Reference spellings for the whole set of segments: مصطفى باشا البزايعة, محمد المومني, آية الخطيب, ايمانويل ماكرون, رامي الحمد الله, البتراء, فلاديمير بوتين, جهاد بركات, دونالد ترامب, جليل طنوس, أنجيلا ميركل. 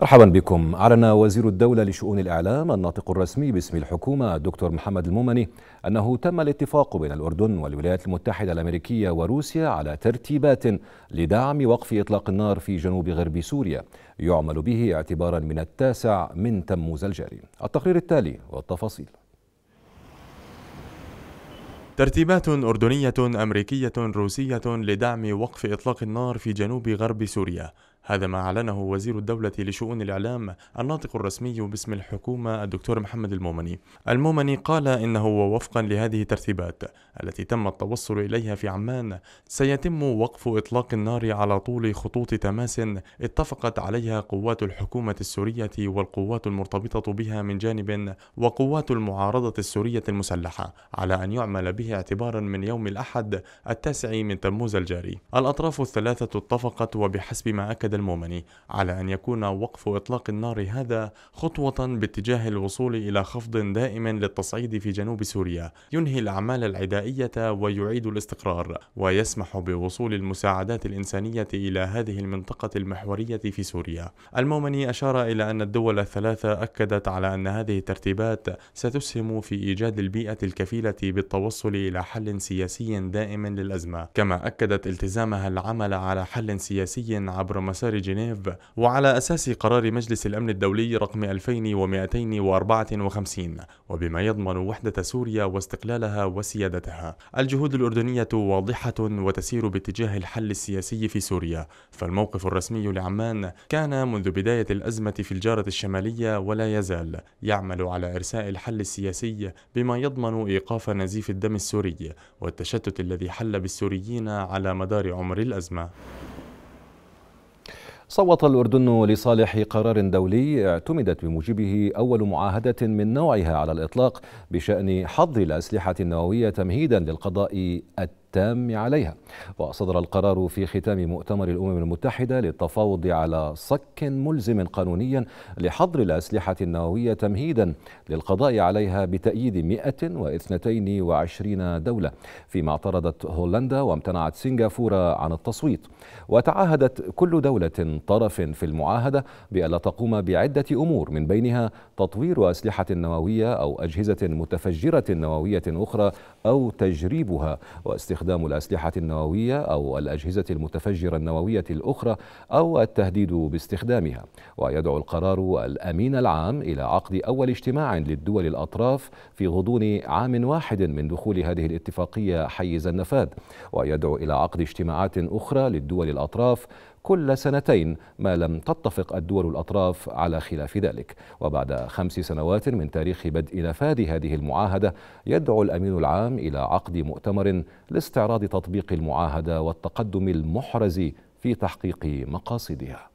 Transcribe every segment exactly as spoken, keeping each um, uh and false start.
مرحبا بكم. أعلن وزير الدولة لشؤون الإعلام الناطق الرسمي باسم الحكومة الدكتور محمد المومني أنه تم الاتفاق بين الأردن والولايات المتحدة الأمريكية وروسيا على ترتيبات لدعم وقف إطلاق النار في جنوب غرب سوريا يعمل به اعتبارا من التاسع من تموز الجاري. التقرير التالي والتفاصيل. ترتيبات أردنية أمريكية روسية لدعم وقف إطلاق النار في جنوب غرب سوريا، هذا ما أعلنه وزير الدولة لشؤون الإعلام الناطق الرسمي باسم الحكومة الدكتور محمد المومني. المومني قال إنه ووفقا لهذه الترتيبات التي تم التوصل إليها في عمان سيتم وقف إطلاق النار على طول خطوط تماس اتفقت عليها قوات الحكومة السورية والقوات المرتبطة بها من جانب وقوات المعارضة السورية المسلحة على أن يعمل به اعتبارا من يوم الأحد التاسع من تموز الجاري. الأطراف الثلاثة اتفقت وبحسب ما أكد المومني على أن يكون وقف إطلاق النار هذا خطوة باتجاه الوصول إلى خفض دائم للتصعيد في جنوب سوريا ينهي الأعمال العدائية ويعيد الاستقرار ويسمح بوصول المساعدات الإنسانية إلى هذه المنطقة المحورية في سوريا. المومني أشار إلى أن الدول الثلاثة أكدت على أن هذه الترتيبات ستسهم في إيجاد البيئة الكفيلة بالتوصل إلى حل سياسي دائم للأزمة، كما أكدت التزامها العمل على حل سياسي عبر مسار جنيف وعلى أساس قرار مجلس الأمن الدولي رقم ألفين ومئتين وأربعة وخمسين، وبما يضمن وحدة سوريا واستقلالها وسيادتها. الجهود الأردنية واضحة وتسير باتجاه الحل السياسي في سوريا، فالموقف الرسمي لعمان كان منذ بداية الأزمة في الجارة الشمالية ولا يزال يعمل على إرساء الحل السياسي بما يضمن إيقاف نزيف الدم السوري والتشتت الذي حل بالسوريين على مدار عمر الأزمة. صوت الأردن لصالح قرار دولي اعتمدت بموجبه أول معاهدة من نوعها على الإطلاق بشأن حظر الأسلحة النووية تمهيدا للقضاء التام عليها، وصدر القرار في ختام مؤتمر الأمم المتحدة للتفاوض على صك ملزم قانونيا لحظر الأسلحة النووية تمهيدا للقضاء عليها بتأييد مئة واثنتين وعشرين دولة، فيما اعترضت هولندا وامتنعت سنغافورة عن التصويت. وتعاهدت كل دولة طرف في المعاهدة بألا تقوم بعدة أمور من بينها تطوير أسلحة نووية أو أجهزة متفجرة نووية أخرى أو تجريبها، واستخدام الأسلحة النووية أو الأجهزة المتفجرة النووية الأخرى أو التهديد باستخدامها. ويدعو القرار الأمين العام إلى عقد أول اجتماع للدول الأطراف في غضون عام واحد من دخول هذه الاتفاقية حيز النفاذ، ويدعو إلى عقد اجتماعات أخرى للدول الأطراف كل سنتين ما لم تتفق الدول الأطراف على خلاف ذلك. وبعد خمس سنوات من تاريخ بدء نفاذ هذه المعاهدة يدعو الأمين العام إلى عقد مؤتمر لاستعراض تطبيق المعاهدة والتقدم المحرز في تحقيق مقاصدها.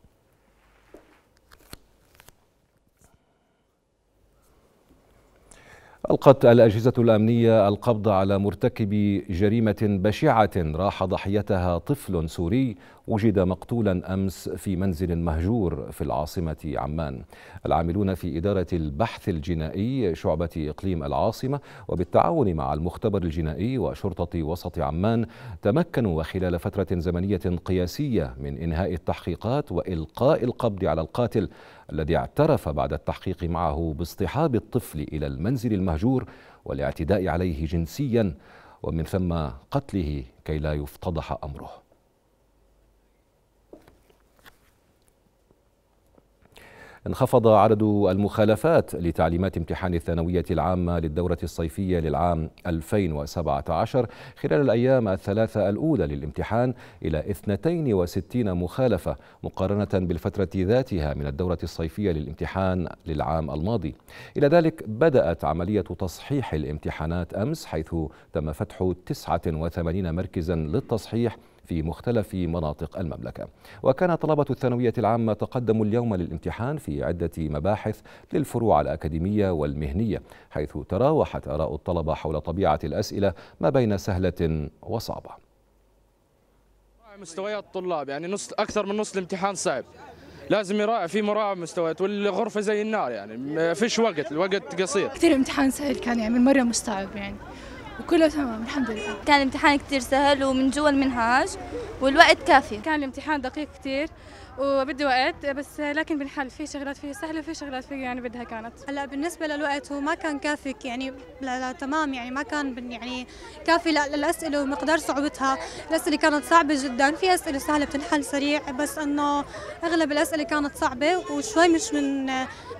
ألقت الأجهزة الأمنية القبض على مرتكب جريمة بشعة راح ضحيتها طفل سوري وجد مقتولا أمس في منزل مهجور في العاصمة عمان. العاملون في إدارة البحث الجنائي شعبة إقليم العاصمة وبالتعاون مع المختبر الجنائي وشرطة وسط عمان تمكنوا وخلال فترة زمنية قياسية من إنهاء التحقيقات وإلقاء القبض على القاتل الذي اعترف بعد التحقيق معه باصطحاب الطفل إلى المنزل المهجور والاعتداء عليه جنسيا ومن ثم قتله كي لا يفتضح أمره. انخفض عدد المخالفات لتعليمات امتحان الثانوية العامة للدورة الصيفية للعام ألفين وسبعة عشر خلال الأيام الثلاثة الأولى للامتحان إلى اثنتين وستين مخالفة مقارنة بالفترة ذاتها من الدورة الصيفية للامتحان للعام الماضي. إلى ذلك بدأت عملية تصحيح الامتحانات أمس، حيث تم فتح تسعة وثمانين مركزا للتصحيح في مختلف مناطق المملكة. وكان طلبة الثانوية العامة تقدموا اليوم للامتحان في عدة مباحث للفروع الأكاديمية والمهنية، حيث تراوحت آراء الطلبة حول طبيعة الأسئلة ما بين سهلة وصعبة. مستويات الطلاب يعني نص أكثر من نص الامتحان صعب، لازم يراعي في مراعاة مستويات، والغرفة زي النار يعني ما فيش وقت، الوقت قصير. كثير امتحان سهل كان يعني مرة مستوعب يعني. وكله تمام الحمد لله. كان الامتحان كثير سهل ومن جوا المنهاج والوقت كافي. كان الامتحان دقيق كثير وبدي وقت بس، لكن بنحل. في شغلات فيه سهله وفي شغلات فيه يعني بدها كانت. هلا بالنسبه للوقت هو ما كان كافي يعني، لا, لا تمام يعني ما كان يعني كافي للاسئله ومقدار صعوبتها. الاسئله كانت صعبه جدا، في اسئله سهله بتنحل سريع، بس انه اغلب الاسئله كانت صعبه وشوي مش من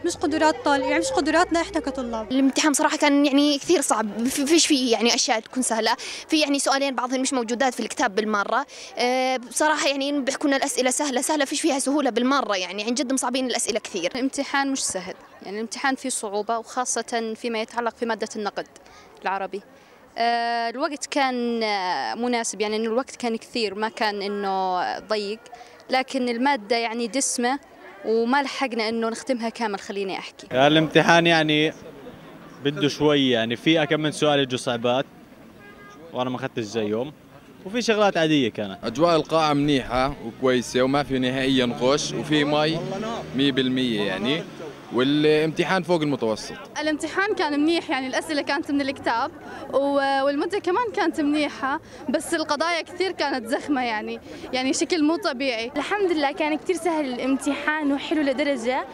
مش قدرات طالب يعني مش قدراتنا احنا كطلاب. الامتحان صراحه كان يعني كثير صعب، فيش فيه يعني اشياء تكون سهله، في يعني سؤالين بعضهم مش موجودات في الكتاب بالمره. أه بصراحه يعني بيحكوا لنا الاسئله سهله سهله، فيش فيها سهوله بالمره يعني، عن جد مصعبين الاسئله كثير. الامتحان مش سهل يعني، الامتحان فيه صعوبه وخاصه فيما يتعلق في ماده النقد العربي. أه الوقت كان مناسب يعني، انه الوقت كان كثير ما كان انه ضيق، لكن الماده يعني دسمه وما لحقنا انه نختمها كامل. خليني احكي الامتحان يعني بده شوي يعني، في كم من سؤال اجوا صعبات وانا ما اخذتش زيهم، وفي شغلات عاديه كانت. اجواء القاعه منيحه وكويسه وما في نهائيا غش، وفي مي مية بالمية يعني، والامتحان فوق المتوسط. الامتحان كان منيح يعني، الاسئله كانت من الكتاب والمده كمان كانت منيحه، بس القضايا كثير كانت زخمه يعني يعني شكل مو طبيعي. الحمد لله كان كثير سهل الامتحان وحلو لدرجه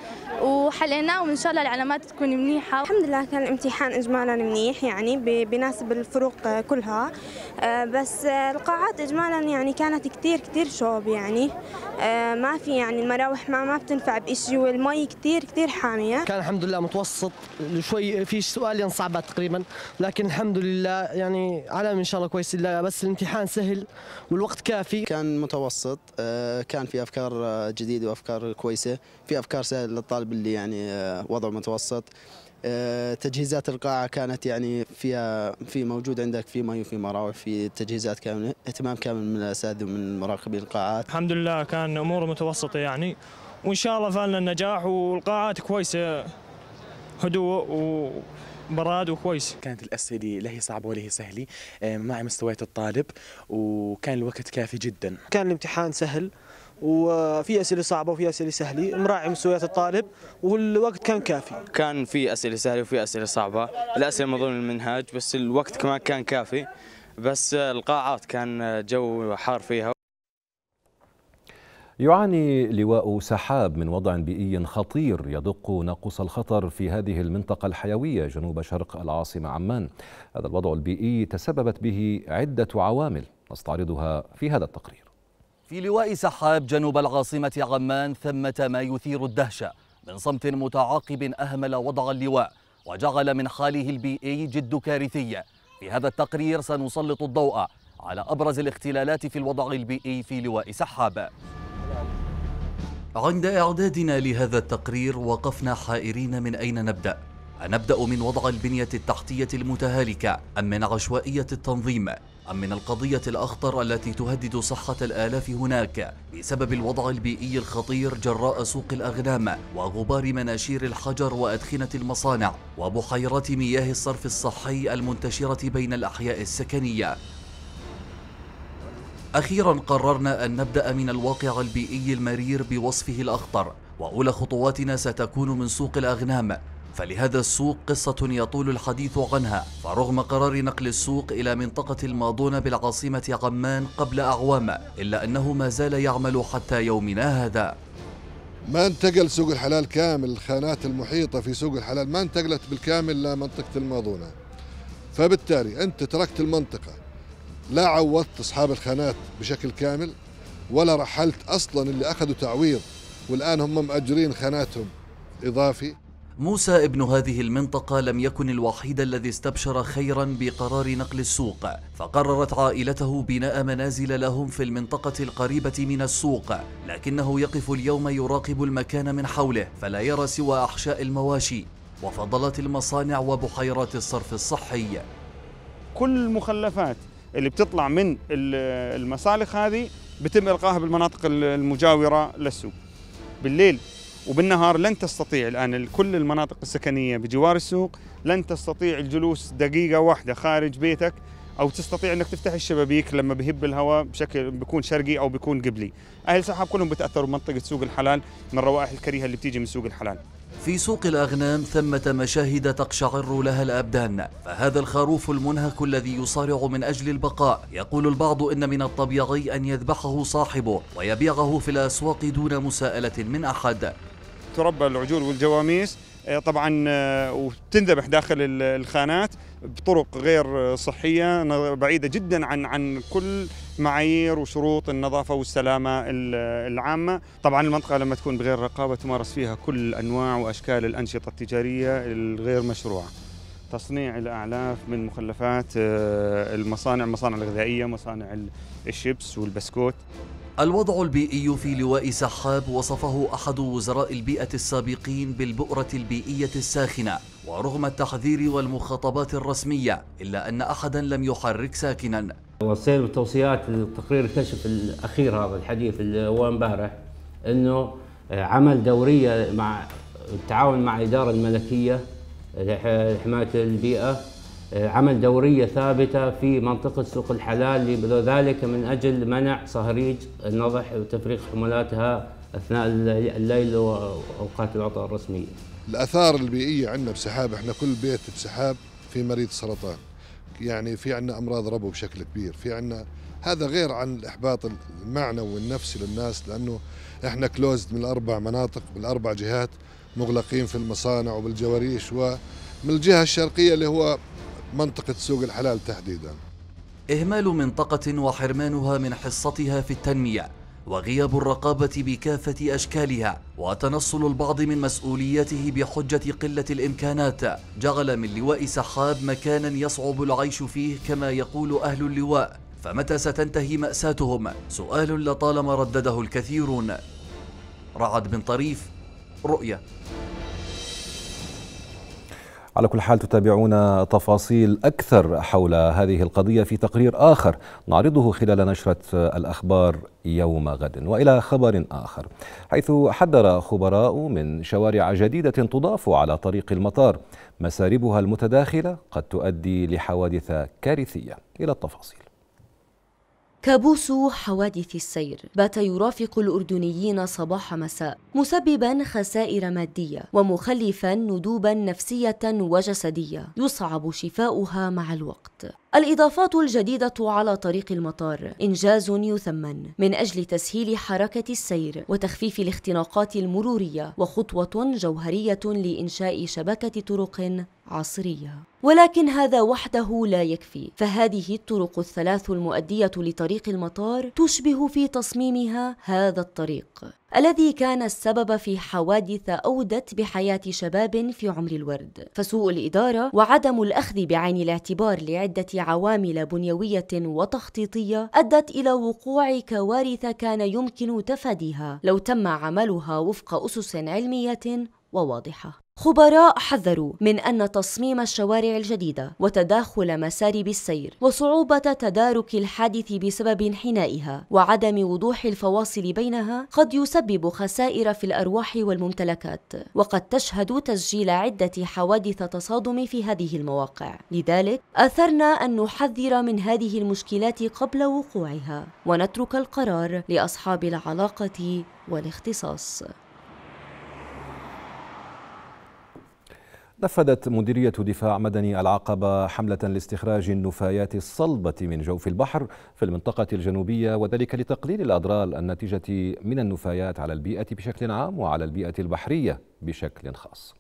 وحليناه، وان شاء الله العلامات تكون منيحه. الحمد لله كان الامتحان اجمالا منيح يعني، بناسب الفروق كلها، بس القاعات اجمالا يعني كانت كثير كثير شوب يعني، ما في يعني المراوح ما ما بتنفع بشيء، والمي كثير كثير حار. كان الحمد لله متوسط شوي، في سؤالين صعبة تقريبا، لكن الحمد لله يعني علامة ان شاء الله كويس لله، بس الامتحان سهل والوقت كافي. كان متوسط، كان في افكار جديدة وافكار كويسة، في افكار سهلة للطالب اللي يعني وضعه متوسط. تجهيزات القاعة كانت يعني فيها في موجود عندك في مي وفي مراوح، في تجهيزات كاملة، اهتمام كامل من الاساتذة ومن مراقبي القاعات. الحمد لله كان اموره متوسطة يعني، وإن شاء الله فالنا النجاح، والقاعات كويسة، هدوء وبراد وكويس. كانت الأسئلة لا هي صعبة ولا هي سهلة، مع مستويات الطالب، وكان الوقت كافي جدا. كان الامتحان سهل وفي أسئلة صعبة وفي أسئلة سهلة، مراعي مستويات الطالب والوقت كان كافي. كان في أسئلة سهلة وفي أسئلة صعبة، الأسئلة من ضمن المنهاج، بس الوقت كمان كان كافي، بس القاعات كان جو حار فيها. يعاني لواء سحاب من وضع بيئي خطير يدق ناقوس الخطر في هذه المنطقة الحيوية جنوب شرق العاصمة عمان. هذا الوضع البيئي تسببت به عدة عوامل نستعرضها في هذا التقرير. في لواء سحاب جنوب العاصمة عمان ثمة ما يثير الدهشة من صمت متعاقب أهمل وضع اللواء وجعل من حاله البيئي جد كارثية. في هذا التقرير سنسلط الضوء على أبرز الاختلالات في الوضع البيئي في لواء سحاب. عند إعدادنا لهذا التقرير وقفنا حائرين من أين نبدأ؟ أنبدأ من وضع البنية التحتية المتهالكة أم من عشوائية التنظيم أم من القضية الأخطر التي تهدد صحة الآلاف هناك بسبب الوضع البيئي الخطير جراء سوق الأغنام وغبار مناشير الحجر وأدخنة المصانع وبحيرات مياه الصرف الصحي المنتشرة بين الأحياء السكنية؟ أخيرا قررنا أن نبدأ من الواقع البيئي المرير بوصفه الأخطر، وأولى خطواتنا ستكون من سوق الأغنام، فلهذا السوق قصة يطول الحديث عنها، فرغم قرار نقل السوق إلى منطقة الماضون بالعاصمة عمان قبل أعوام، إلا أنه ما زال يعمل حتى يومنا هذا. ما انتقل سوق الحلال كامل، الخانات المحيطة في سوق الحلال ما انتقلت بالكامل لمنطقة الماضونة، فبالتالي أنت تركت المنطقة، لا عوضت أصحاب الخانات بشكل كامل ولا رحلت أصلاً اللي أخذوا تعويض، والآن هم مأجرين خاناتهم إضافي. موسى ابن هذه المنطقة لم يكن الوحيد الذي استبشر خيراً بقرار نقل السوق، فقررت عائلته بناء منازل لهم في المنطقة القريبة من السوق، لكنه يقف اليوم يراقب المكان من حوله فلا يرى سوى أحشاء المواشي وفضلات المصانع وبحيرات الصرف الصحي. كل المخلفات اللي بتطلع من المسالخ هذه بتم إلقاها بالمناطق المجاورة للسوق بالليل وبالنهار. لن تستطيع الآن كل المناطق السكنية بجوار السوق لن تستطيع الجلوس دقيقة واحدة خارج بيتك او تستطيع انك تفتح الشبابيك لما بهب الهواء بشكل بيكون شرقي او بيكون قبلي. اهل السحاب كلهم بتاثروا بمنطقه سوق الحلال من الروائح الكريهه اللي بتيجي من سوق الحلال. في سوق الأغنام ثمة مشاهد تقشعر لها الأبدان، فهذا الخروف المنهك الذي يصارع من أجل البقاء يقول البعض إن من الطبيعي أن يذبحه صاحبه ويبيعه في الأسواق دون مساءلة من أحد. تربى العجول والجواميس طبعا وتنذبح داخل الخانات بطرق غير صحية بعيدة جدا عن عن كل معايير وشروط النظافة والسلامة العامة. طبعا المنطقة لما تكون بغير رقابة تمارس فيها كل أنواع وأشكال الأنشطة التجارية الغير مشروعة، تصنيع الأعلاف من مخلفات المصانع، المصانع الغذائية، مصانع الشيبس والبسكوت. الوضع البيئي في لواء سحاب وصفه أحد وزراء البيئة السابقين بالبؤرة البيئية الساخنة، ورغم التحذير والمخاطبات الرسمية إلا أن أحدا لم يحرك ساكنا. وصينا بتوصيات التقرير الكشف الأخير هذا الحديث اللي هو امبارح، أنه عمل دورية مع التعاون مع الإدارة الملكية لحماية البيئة، عمل دورية ثابتة في منطقة سوق الحلال لذلك من أجل منع صهريج النضح وتفريغ حمولاتها أثناء الليل وأوقات العطلة الرسمية. الأثار البيئية عندنا بسحاب، احنا كل بيت بسحاب في مريض سرطان، يعني في عندنا أمراض ربو بشكل كبير، في عندنا هذا غير عن الإحباط المعنوي والنفسي للناس، لأنه احنا كلوزد من الأربع مناطق بالأربع جهات، مغلقين في المصانع وبالجواريش ومن الجهة الشرقية اللي هو منطقة سوق الحلال تحديدا. إهمال منطقة وحرمانها من حصتها في التنمية وغياب الرقابة بكافة أشكالها وتنصل البعض من مسؤوليته بحجة قلة الإمكانات جعل من لواء سحاب مكانا يصعب العيش فيه كما يقول أهل اللواء، فمتى ستنتهي مأساتهم؟ سؤال لطالما ردده الكثيرون. رعد بن طريف، رؤية. على كل حال تتابعون تفاصيل أكثر حول هذه القضية في تقرير آخر نعرضه خلال نشرة الأخبار يوم غد. وإلى خبر آخر، حيث حذر خبراء من شوارع جديدة تضاف على طريق المطار مساربها المتداخلة قد تؤدي لحوادث كارثية. إلى التفاصيل. كابوس حوادث السير بات يرافق الأردنيين صباح مساء، مسببا خسائر مادية ومخلفا ندوبا نفسية وجسدية يصعب شفاؤها مع الوقت. الإضافات الجديدة على طريق المطار إنجاز يثمن من أجل تسهيل حركة السير وتخفيف الاختناقات المرورية وخطوة جوهرية لإنشاء شبكة طرق عصرية. ولكن هذا وحده لا يكفي، فهذه الطرق الثلاث المؤدية لطريق المطار تشبه في تصميمها هذا الطريق الذي كان السبب في حوادث أودت بحياة شباب في عمر الورد، فسوء الإدارة وعدم الأخذ بعين الاعتبار لعدة عوامل بنيوية وتخطيطية أدت إلى وقوع كوارث كان يمكن تفاديها لو تم عملها وفق أسس علمية وواضحة. خبراء حذروا من أن تصميم الشوارع الجديدة وتداخل مسارب السير وصعوبة تدارك الحادث بسبب انحنائها وعدم وضوح الفواصل بينها قد يسبب خسائر في الأرواح والممتلكات، وقد تشهد تسجيل عدة حوادث تصادم في هذه المواقع. لذلك أثرنا أن نحذر من هذه المشكلات قبل وقوعها ونترك القرار لأصحاب العلاقة والاختصاص. نفذت مديرية دفاع مدني العقبة حملة لاستخراج النفايات الصلبة من جوف البحر في المنطقة الجنوبية، وذلك لتقليل الأضرار الناتجة من النفايات على البيئة بشكل عام وعلى البيئة البحرية بشكل خاص.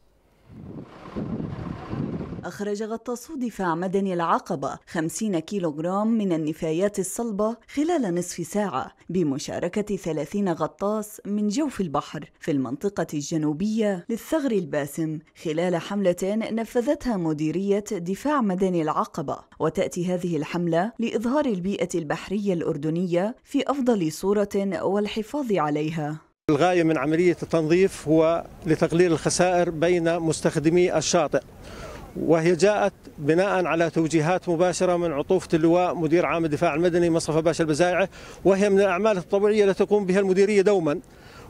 أخرج غطاسو دفاع مدني العقبة خمسين كيلوغرام من النفايات الصلبة خلال نصف ساعة بمشاركة ثلاثين غطاس من جوف البحر في المنطقة الجنوبية للثغر الباسم خلال حملة نفذتها مديرية دفاع مدني العقبة. وتأتي هذه الحملة لإظهار البيئة البحرية الأردنية في أفضل صورة والحفاظ عليها. الغاية من عملية التنظيف هو لتقليل الخسائر بين مستخدمي الشاطئ، وهي جاءت بناء على توجيهات مباشرة من عطوفة اللواء مدير عام الدفاع المدني مصطفى باشا البزايعة، وهي من الأعمال الطبيعية التي تقوم بها المديرية دوما،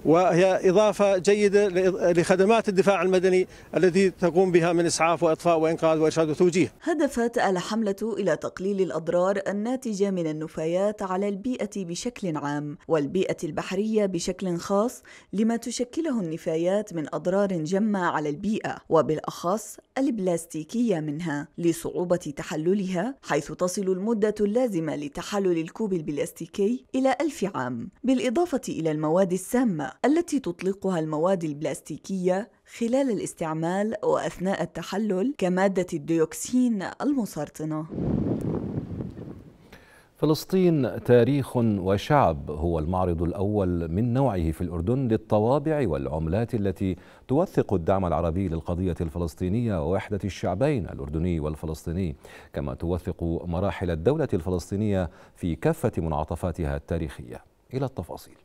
وهي إضافة جيدة لخدمات الدفاع المدني التي تقوم بها من إسعاف وإطفاء وإنقاذ وإرشاد وتوجيه. هدفت الحملة إلى تقليل الأضرار الناتجة من النفايات على البيئة بشكل عام والبيئة البحرية بشكل خاص لما تشكله النفايات من أضرار جمة على البيئة وبالأخص البلاستيكية منها لصعوبة تحللها، حيث تصل المدة اللازمة لتحلل الكوب البلاستيكي إلى ألف عام، بالإضافة إلى المواد السامة التي تطلقها المواد البلاستيكية خلال الاستعمال وأثناء التحلل كمادة الديوكسين المسرطنة. فلسطين تاريخ وشعب هو المعرض الأول من نوعه في الأردن للطوابع والعملات التي توثق الدعم العربي للقضية الفلسطينية ووحدة الشعبين الأردني والفلسطيني، كما توثق مراحل الدولة الفلسطينية في كافة منعطفاتها التاريخية. إلى التفاصيل.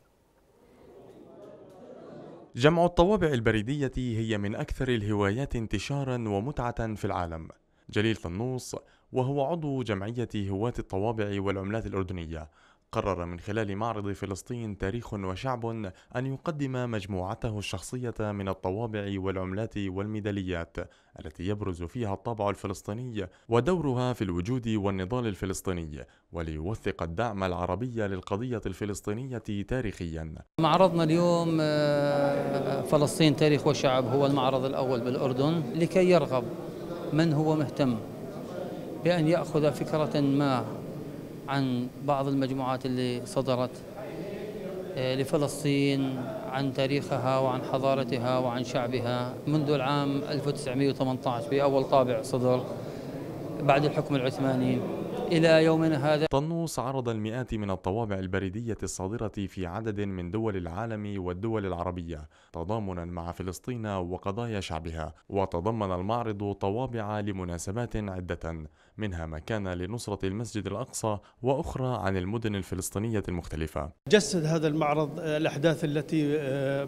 جمع الطوابع البريدية هي من أكثر الهوايات انتشارا ومتعة في العالم. جليل طنوس وهو عضو جمعية هواة الطوابع والعملات الأردنية قرر من خلال معرض فلسطين تاريخ وشعب أن يقدم مجموعته الشخصية من الطوابع والعملات والميداليات التي يبرز فيها الطابع الفلسطيني ودورها في الوجود والنضال الفلسطيني، وليوثق الدعم العربي للقضية الفلسطينية تاريخيا. معرضنا اليوم فلسطين تاريخ وشعب هو المعرض الأول بالأردن لكي يرغب من هو مهتم بأن يأخذ فكرة ما عن بعض المجموعات اللي صدرت لفلسطين عن تاريخها وعن حضارتها وعن شعبها منذ العام ألف وتسعمئة وثمانية عشر بأول طابع صدر بعد الحكم العثماني إلى يومنا هذا. طنوس عرض المئات من الطوابع البريدية الصادرة في عدد من دول العالم والدول العربية تضامنا مع فلسطين وقضايا شعبها، وتضمن المعرض طوابع لمناسبات عدة منها ما كان لنصرة المسجد الأقصى وأخرى عن المدن الفلسطينية المختلفة. جسد هذا المعرض الأحداث التي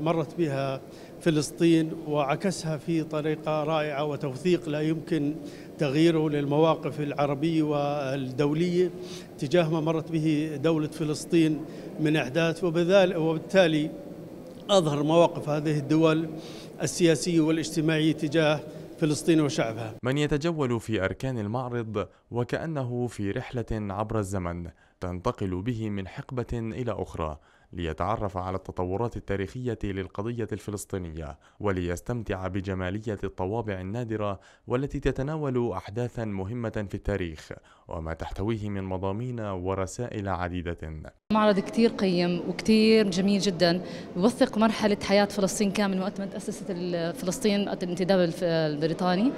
مرت بها فلسطين وعكسها في طريقة رائعة وتوثيق لا يمكن تغييره للمواقف العربية والدولية تجاه ما مرت به دولة فلسطين من أحداث، وبالتالي أظهر مواقف هذه الدول السياسية والاجتماعية تجاه فلسطين وشعبها. من يتجول في أركان المعرض وكأنه في رحلة عبر الزمن تنتقل به من حقبة إلى أخرى ليتعرف على التطورات التاريخية للقضية الفلسطينية وليستمتع بجمالية الطوابع النادرة والتي تتناول أحداثا مهمة في التاريخ وما تحتويه من مضامين ورسائل عديدة. معرض كتير قيم وكتير جميل جدا، يوثق مرحلة حياة فلسطين كامل وقت ما تأسست فلسطين وقت الانتداب البريطاني،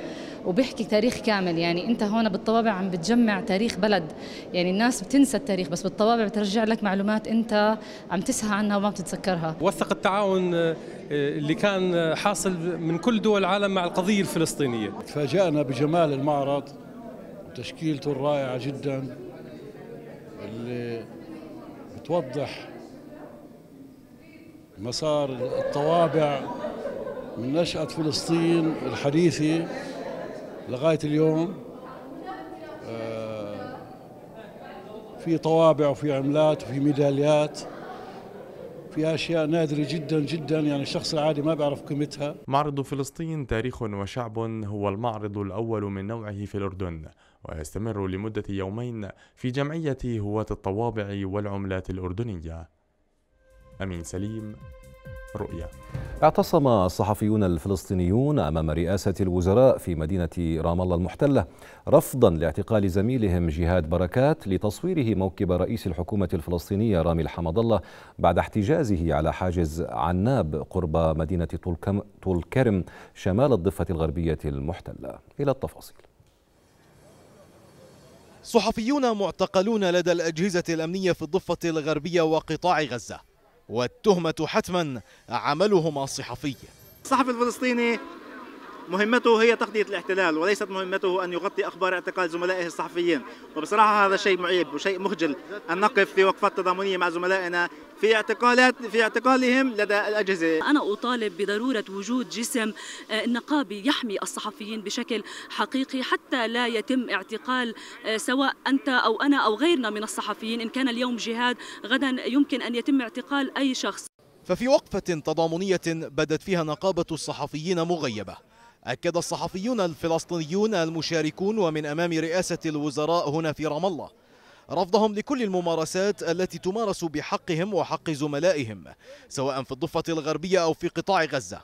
وبيحكي تاريخ كامل. يعني أنت هون بالطوابع عم بتجمع تاريخ بلد، يعني الناس بتنسى التاريخ بس بالطوابع بترجع لك معلومات أنت عم تسهى عنها وما بتتذكرها. وثق التعاون اللي كان حاصل من كل دول العالم مع القضية الفلسطينية. تفاجأنا بجمال المعرض وتشكيلته الرائعة جدا اللي بتوضح مسار الطوابع من نشأة فلسطين الحديثة لغاية اليوم. في طوابع وفي عملات وفي ميداليات، في أشياء نادرة جدا جدا يعني الشخص العادي ما بيعرف قيمتها. معرض فلسطين تاريخ وشعب هو المعرض الأول من نوعه في الأردن ويستمر لمدة يومين في جمعية هواة الطوابع والعملات الأردنية. أمين سليم، رؤيا. اعتصم الصحفيون الفلسطينيون أمام رئاسة الوزراء في مدينة رام الله المحتلة رفضا لاعتقال زميلهم جهاد بركات لتصويره موكب رئيس الحكومة الفلسطينية رامي الحمد الله بعد احتجازه على حاجز عناب قرب مدينة طول كرم شمال الضفة الغربية المحتلة. إلى التفاصيل. صحفيون معتقلون لدى الأجهزة الأمنية في الضفة الغربية وقطاع غزة، والتهمة حتما عملهما الصحفي. الصحفي الفلسطيني مهمته هي تغطية الاحتلال وليست مهمته أن يغطي أخبار اعتقال زملائه الصحفيين، وبصراحة هذا شيء معيب وشيء مخجل أن نقف في وقفات تضامنية مع زملائنا في اعتقالات في اعتقالهم لدى الأجهزة. أنا أطالب بضرورة وجود جسم نقابي يحمي الصحفيين بشكل حقيقي حتى لا يتم اعتقال سواء أنت أو أنا أو غيرنا من الصحفيين. إن كان اليوم جهاد غدا يمكن أن يتم اعتقال أي شخص. ففي وقفة تضامنية بدت فيها نقابة الصحفيين مغيبة، أكد الصحفيون الفلسطينيون المشاركون ومن أمام رئاسة الوزراء هنا في رام الله رفضهم لكل الممارسات التي تمارس بحقهم وحق زملائهم سواء في الضفة الغربية أو في قطاع غزة،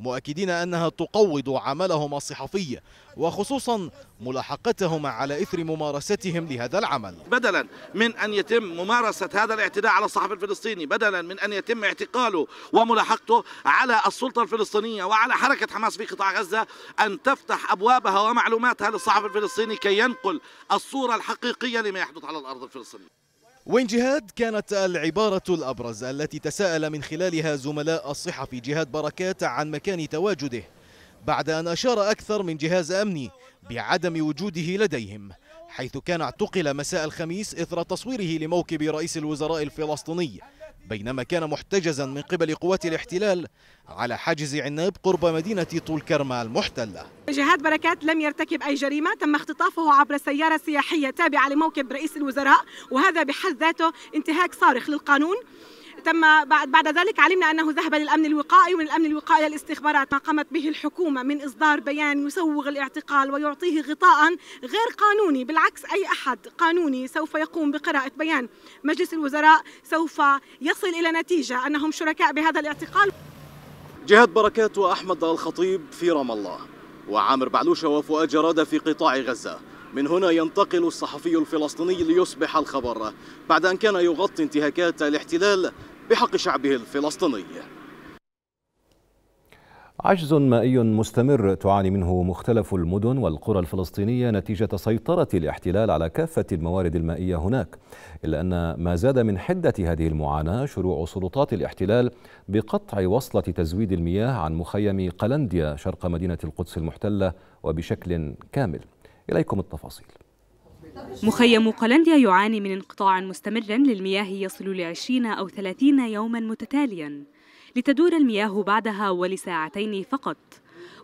مؤكدين أنها تقوض عملهم الصحفي وخصوصا ملاحقتهم على إثر ممارستهم لهذا العمل. بدلا من أن يتم ممارسة هذا الاعتداء على الصحفي الفلسطيني، بدلا من أن يتم اعتقاله وملاحقته، على السلطة الفلسطينية وعلى حركة حماس في قطاع غزة أن تفتح أبوابها ومعلوماتها للصحفي الفلسطيني كي ينقل الصورة الحقيقية لما يحدث على الأرض الفلسطينية. وإن جهاد كانت العبارة الأبرز التي تساءل من خلالها زملاء الصحفي جهاد بركات عن مكان تواجده، بعد أن أشار أكثر من جهاز أمني بعدم وجوده لديهم، حيث كان اعتقل مساء الخميس إثر تصويره لموكب رئيس الوزراء الفلسطيني بينما كان محتجزا من قبل قوات الاحتلال على حاجز عناب قرب مدينة طول كرما المحتلة. جهاد بركات لم يرتكب أي جريمة، تم اختطافه عبر سيارة سياحية تابعة لموكب رئيس الوزراء وهذا بحد ذاته انتهاك صارخ للقانون. تم بعد بعد ذلك علمنا أنه ذهب للأمن الوقائي ومن الأمن الوقائي للاستخبارات. ما قامت به الحكومة من إصدار بيان يسوغ الاعتقال ويعطيه غطاء غير قانوني، بالعكس أي أحد قانوني سوف يقوم بقراءة بيان مجلس الوزراء سوف يصل إلى نتيجة أنهم شركاء بهذا الاعتقال. جهاد بركات وأحمد الخطيب في رام الله وعامر بعلوشة وفؤاد جرادة في قطاع غزة. من هنا ينتقل الصحفي الفلسطيني ليصبح الخبر بعد أن كان يغطي انتهاكات الاحتلال بحق شعبه الفلسطيني. عجز مائي مستمر تعاني منه مختلف المدن والقرى الفلسطينية نتيجة سيطرة الاحتلال على كافة الموارد المائية هناك، إلا أن ما زاد من حدة هذه المعاناة شروع سلطات الاحتلال بقطع وصلة تزويد المياه عن مخيم قلنديا شرق مدينة القدس المحتلة وبشكل كامل. إليكم التفاصيل. مخيم قلنديا يعاني من انقطاع مستمر للمياه يصل لعشرين أو ثلاثين يوما متتاليا لتدور المياه بعدها ولساعتين فقط،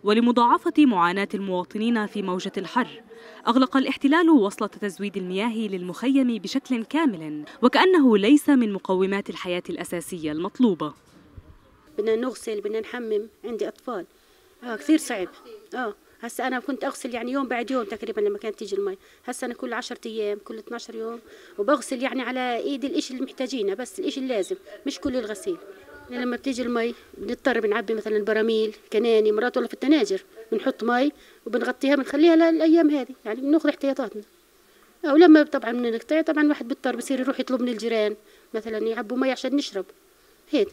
ولمضاعفة معاناة المواطنين في موجة الحر أغلق الاحتلال وصلة تزويد المياه للمخيم بشكل كامل وكأنه ليس من مقومات الحياة الأساسية المطلوبة. بدنا نغسل، بدنا نحمم، عندي أطفال، آه كثير صعب. آه هسا أنا كنت أغسل يعني يوم بعد يوم تقريبا لما كانت تيجي المي، هسا أنا كل عشرة أيام كل اثني عشر يوم وبغسل يعني على إيدي الإشي اللي محتاجينه بس الإشي اللازم مش كل الغسيل. لما بتيجي المي بنضطر بنعبي مثلا براميل كناني مرات ولا في التناجر بنحط مي وبنغطيها بنخليها للأيام هذه يعني بناخذ احتياطاتنا. أو لما طبعا بنقطع طبعا الواحد بيضطر بصير يروح يطلب من الجيران مثلا يعبوا مي عشان نشرب هيك.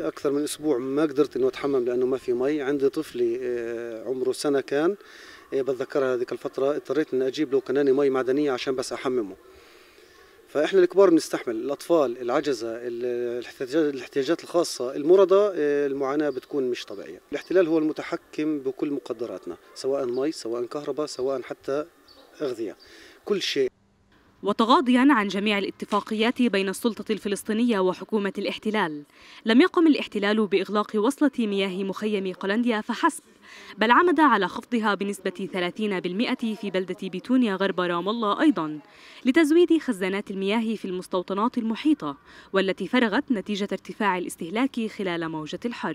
أكثر من أسبوع ما قدرت إنه أتحمم لأنه ما في مي، عندي طفلي عمره سنة كان بتذكرها هذيك الفترة اضطريت إني أجيب له قناني مي معدنية عشان بس أحممه. فإحنا الكبار بنستحمل، الأطفال، العجزة، الاحتياجات الخاصة، المرضى المعاناة بتكون مش طبيعية. الاحتلال هو المتحكم بكل مقدراتنا سواء مي سواء كهرباء سواء حتى أغذية كل شيء. وتغاضيا عن جميع الاتفاقيات بين السلطة الفلسطينية وحكومة الاحتلال، لم يقم الاحتلال بإغلاق وصلة مياه مخيم قلنديا فحسب، بل عمد على خفضها بنسبة ثلاثين بالمئة في بلدة بيتونيا غرب رام الله أيضا لتزويد خزانات المياه في المستوطنات المحيطة والتي فرغت نتيجة ارتفاع الاستهلاك خلال موجة الحر.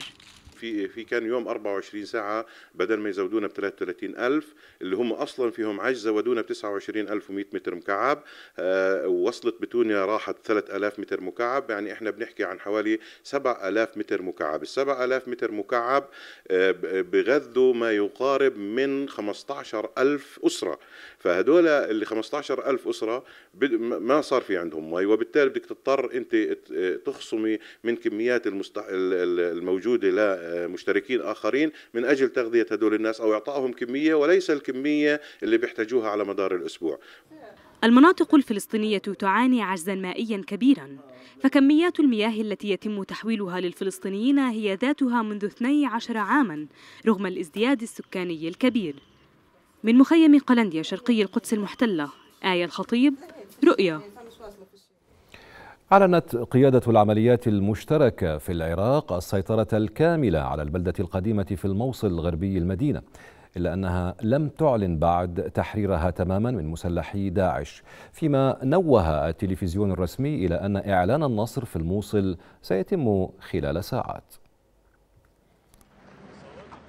في في كان يوم أربعة وعشرين ساعة بدل ما يزودونا ب ثلاثة وثلاثين ألف اللي هم أصلا فيهم عجز زودونا ب تسعة وعشرين ألف ومئة متر مكعب، أه وصلت بتونيا راحت ثلاثة آلاف متر مكعب، يعني احنا بنحكي عن حوالي سبعة آلاف متر مكعب. ال سبعة آلاف متر مكعب أه بغذوا ما يقارب من خمسة عشر ألف أسرة، فهدول اللي خمسة عشر ألف أسرة ما صار في عندهم مي، وبالتالي بدك تضطر أنت تخصمي من كميات المستح... الموجودة لا مشتركين آخرين من أجل تغذية هدول الناس أو إعطائهم كمية وليس الكمية اللي بيحتاجوها على مدار الأسبوع. المناطق الفلسطينية تعاني عجزا مائيا كبيرا، فكميات المياه التي يتم تحويلها للفلسطينيين هي ذاتها منذ اثني عشر عاما رغم الازدياد السكاني الكبير. من مخيم قلنديا شرقي القدس المحتلة، آية الخطيب، رؤيا. أعلنت قيادة العمليات المشتركة في العراق السيطرة الكاملة على البلدة القديمة في الموصل الغربي المدينة، إلا أنها لم تعلن بعد تحريرها تماما من مسلحي داعش، فيما نوه التلفزيون الرسمي إلى أن إعلان النصر في الموصل سيتم خلال ساعات.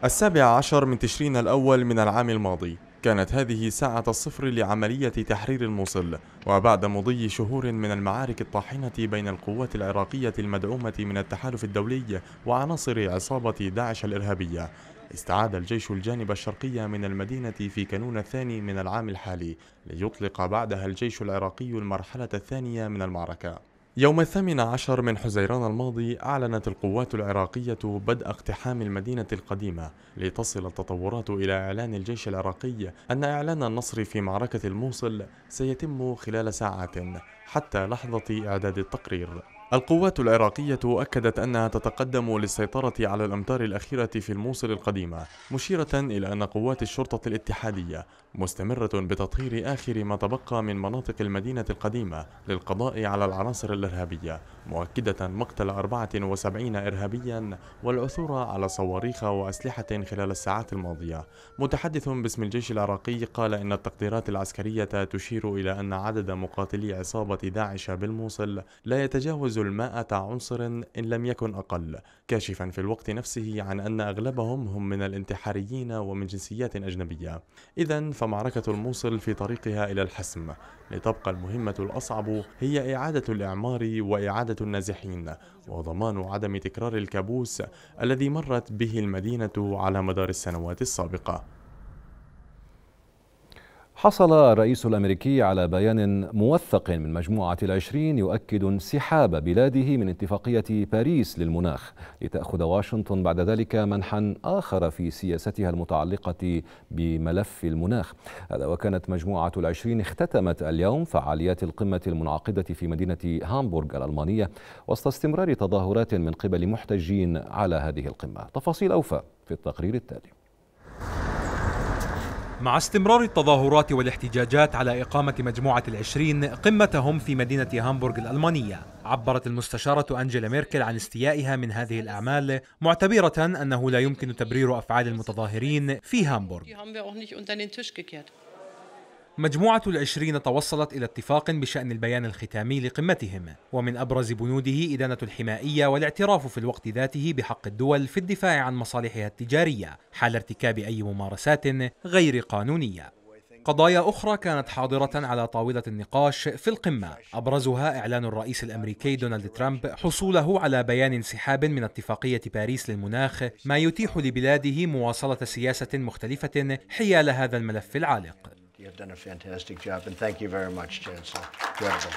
السابع عشر من تشرين الأول من العام الماضي كانت هذه ساعة الصفر لعملية تحرير الموصل، وبعد مضي شهور من المعارك الطاحنة بين القوات العراقية المدعومة من التحالف الدولي وعناصر عصابة داعش الإرهابية، استعاد الجيش الجانب الشرقي من المدينة في كانون الثاني من العام الحالي، ليطلق بعدها الجيش العراقي المرحلة الثانية من المعركة. يوم الثامن عشر من حزيران الماضي أعلنت القوات العراقية بدء اقتحام المدينة القديمة، لتصل التطورات إلى إعلان الجيش العراقي أن إعلان النصر في معركة الموصل سيتم خلال ساعات حتى لحظة إعداد التقرير. القوات العراقية أكدت أنها تتقدم للسيطرة على الأمتار الأخيرة في الموصل القديمة، مشيرة إلى أن قوات الشرطة الاتحادية مستمرة بتطهير آخر ما تبقى من مناطق المدينة القديمة للقضاء على العناصر الإرهابية، مؤكدة مقتل أربعة وسبعين إرهابيا والعثور على صواريخ وأسلحة خلال الساعات الماضية. متحدث باسم الجيش العراقي قال إن التقديرات العسكرية تشير إلى أن عدد مقاتلي عصابة داعش بالموصل لا يتجاوز المائة عنصر إن لم يكن أقل، كاشفا في الوقت نفسه عن أن أغلبهم هم من الانتحاريين ومن جنسيات أجنبية. إذن فمعركة الموصل في طريقها إلى الحسم، لتبقى المهمة الأصعب هي إعادة الإعمار وإعادة النازحين وضمان عدم تكرار الكابوس الذي مرت به المدينة على مدار السنوات السابقة. حصل الرئيس الأمريكي على بيان موثق من مجموعة العشرين يؤكد انسحاب بلاده من اتفاقية باريس للمناخ، لتأخذ واشنطن بعد ذلك منحا آخر في سياستها المتعلقة بملف المناخ. هذا وكانت مجموعة العشرين اختتمت اليوم فعاليات القمة المنعقدة في مدينة هامبورغ الألمانية وسط استمرار تظاهرات من قبل محتجين على هذه القمة. تفاصيل أوفى في التقرير التالي. مع استمرار التظاهرات والاحتجاجات على إقامة مجموعة العشرين قمتهم في مدينة هامبورغ الألمانية، عبرت المستشارة أنجيلا ميركل عن استيائها من هذه الأعمال، معتبرة أنه لا يمكن تبرير أفعال المتظاهرين في هامبورغ. مجموعة العشرين توصلت إلى اتفاق بشأن البيان الختامي لقمتهم، ومن أبرز بنوده إدانة الحمائية والاعتراف في الوقت ذاته بحق الدول في الدفاع عن مصالحها التجارية حال ارتكاب أي ممارسات غير قانونية. قضايا أخرى كانت حاضرة على طاولة النقاش في القمة، أبرزها إعلان الرئيس الأمريكي دونالد ترامب حصوله على بيان انسحاب من اتفاقية باريس للمناخ، ما يتيح لبلاده مواصلة سياسة مختلفة حيال هذا الملف العالق. You have done a fantastic job and thank you very much, Chancellor. Incredible.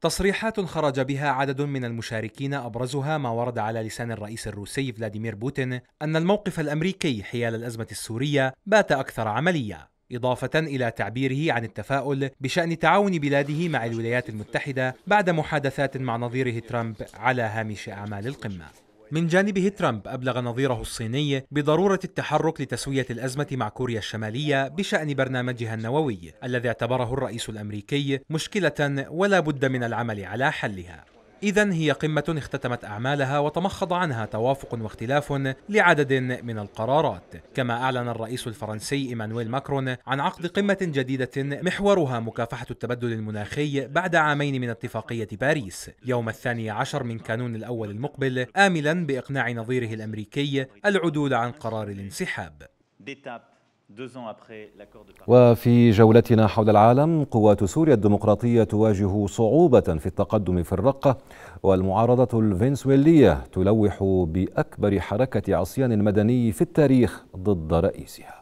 تصريحات خرج بها عدد من المشاركين، أبرزها ما ورد على لسان الرئيس الروسي فلاديمير بوتين أن الموقف الأمريكي حيال الأزمة السورية بات أكثر عملية، إضافة إلى تعبيره عن التفاؤل بشأن تعاون بلاده مع الولايات المتحدة بعد محادثات مع نظيره ترامب على هامش أعمال القمة. من جانبه ترامب أبلغ نظيره الصيني بضرورة التحرك لتسوية الأزمة مع كوريا الشمالية بشأن برنامجها النووي الذي اعتبره الرئيس الأمريكي مشكلة ولا بد من العمل على حلها. إذن هي قمة اختتمت أعمالها وتمخض عنها توافق واختلاف لعدد من القرارات، كما أعلن الرئيس الفرنسي ايمانويل ماكرون عن عقد قمة جديدة محورها مكافحة التبدل المناخي بعد عامين من اتفاقية باريس يوم الثاني عشر من كانون الأول المقبل، آملا بإقناع نظيره الأمريكي العدول عن قرار الانسحاب. وفي جولتنا حول العالم، قوات سوريا الديمقراطية تواجه صعوبة في التقدم في الرقة، والمعارضة الفنزويلية تلوح بأكبر حركة عصيان مدني في التاريخ ضد رئيسها.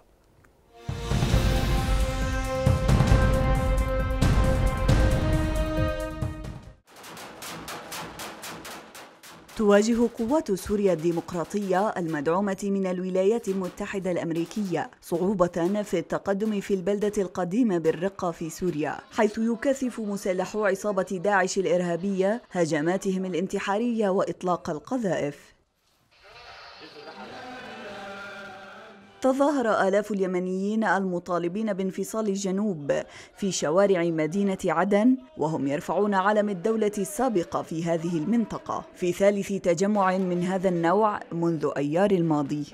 تواجه قوات سوريا الديمقراطية المدعومة من الولايات المتحدة الأمريكية صعوبة في التقدم في البلدة القديمة بالرقة في سوريا، حيث يكثف مسلحو عصابة داعش الإرهابية هجماتهم الانتحارية وإطلاق القذائف. تظاهر آلاف اليمنيين المطالبين بانفصال الجنوب في شوارع مدينة عدن وهم يرفعون علم الدولة السابقة في هذه المنطقة، في ثالث تجمع من هذا النوع منذ أيار الماضي.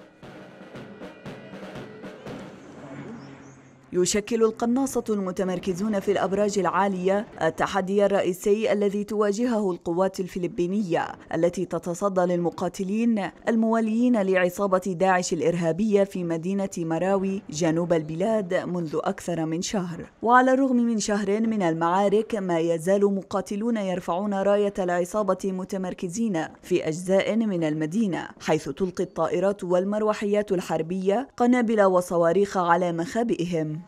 يشكل القناصة المتمركزون في الأبراج العالية التحدي الرئيسي الذي تواجهه القوات الفلبينية التي تتصدى للمقاتلين المواليين لعصابة داعش الإرهابية في مدينة مراوي جنوب البلاد منذ أكثر من شهر. وعلى الرغم من شهر من المعارك ما يزال مقاتلون يرفعون راية العصابة متمركزين في أجزاء من المدينة، حيث تلقي الطائرات والمروحيات الحربية قنابل وصواريخ على مخابئهم.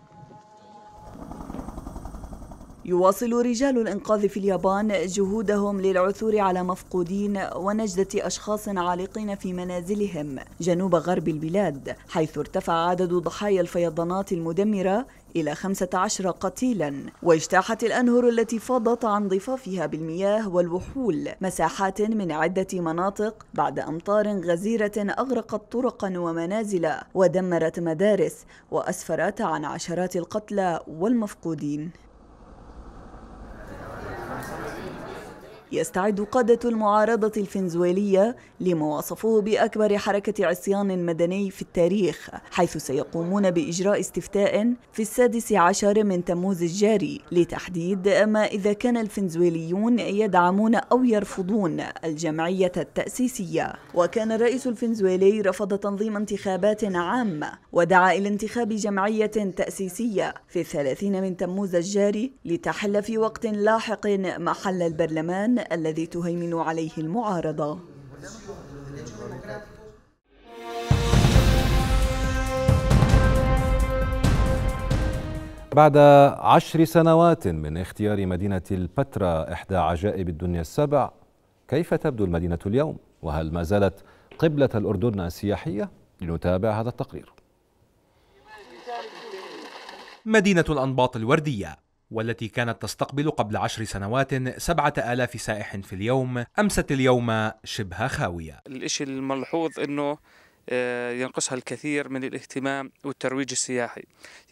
يواصل رجال الإنقاذ في اليابان جهودهم للعثور على مفقودين ونجدة أشخاص عالقين في منازلهم جنوب غرب البلاد، حيث ارتفع عدد ضحايا الفيضانات المدمرة إلى خمسة عشر قتيلا، واجتاحت الأنهر التي فاضت عن ضفافها بالمياه والوحول مساحات من عدة مناطق بعد أمطار غزيرة أغرقت طرقا ومنازل ودمرت مدارس وأسفرت عن عشرات القتلى والمفقودين. يستعد قادة المعارضة الفنزويلية لما وصفوه بأكبر حركة عصيان مدني في التاريخ، حيث سيقومون بإجراء استفتاء في السادس عشر من تموز الجاري لتحديد ما إذا كان الفنزويليون يدعمون أو يرفضون الجمعية التأسيسية. وكان الرئيس الفنزويلي رفض تنظيم انتخابات عامة ودعا إلى انتخاب جمعية تأسيسية في الثلاثين من تموز الجاري لتحل في وقت لاحق محل البرلمان الذي تهيمن عليه المعارضة. بعد عشر سنوات من اختيار مدينة البتراء إحدى عجائب الدنيا السبع، كيف تبدو المدينة اليوم؟ وهل ما زالت قبلة الأردن السياحية؟ لنتابع هذا التقرير. مدينة الأنباط الوردية والتي كانت تستقبل قبل عشر سنوات سبعة آلاف سائح في اليوم أمست اليوم شبه خاوية. الإشي الملحوظ أنه ينقصها الكثير من الاهتمام والترويج السياحي،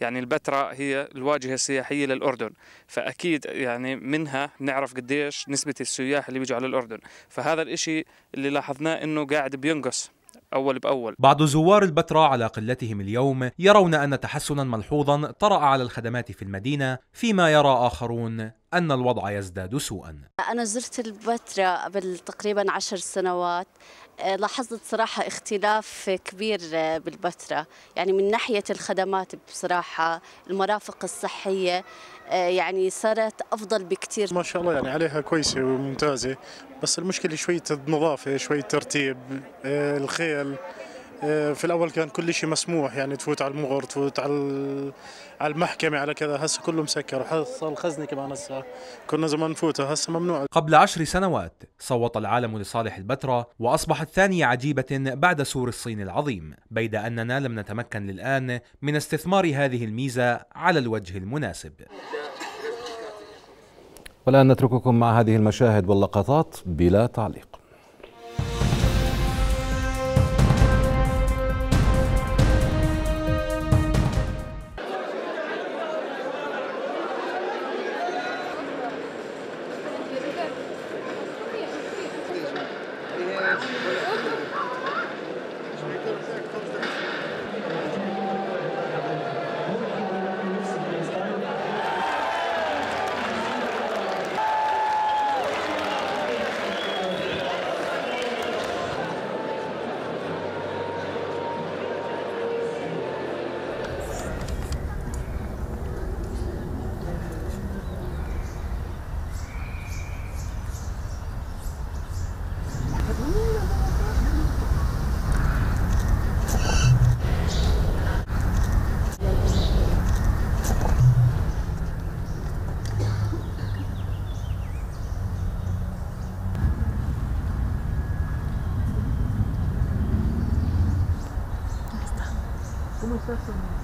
يعني البتراء هي الواجهة السياحية للأردن، فأكيد يعني منها نعرف قديش نسبة السياح اللي بيجوا على الأردن، فهذا الإشي اللي لاحظناه أنه قاعد بينقص أول بأول. بعض زوار البتراء على قلتهم اليوم يرون أن تحسنا ملحوظا طرأ على الخدمات في المدينة، فيما يرى آخرون أن الوضع يزداد سوءا. أنا زرت البتراء قبل تقريبا عشر سنوات، لاحظت صراحة اختلاف كبير بالبتراء، يعني من ناحية الخدمات بصراحة المرافق الصحية يعني صارت أفضل بكتير، ما شاء الله يعني عليها كويسة وممتازة، بس المشكلة شوية النظافة، شوية ترتيب، الخيل. في الأول كان كل شيء مسموح، يعني تفوت على المغر، تفوت على على المحكمة، على كذا، هسه كله مسكر، وحصل الخزنة كمان هسه كنا زمان نفوتها هسه ممنوع. قبل عشر سنوات صوت العالم لصالح البتراء وأصبحت ثانية عجيبة بعد سور الصين العظيم، بيد أننا لم نتمكن للآن من استثمار هذه الميزة على الوجه المناسب. والآن نترككم مع هذه المشاهد واللقطات بلا تعليق. Gracias.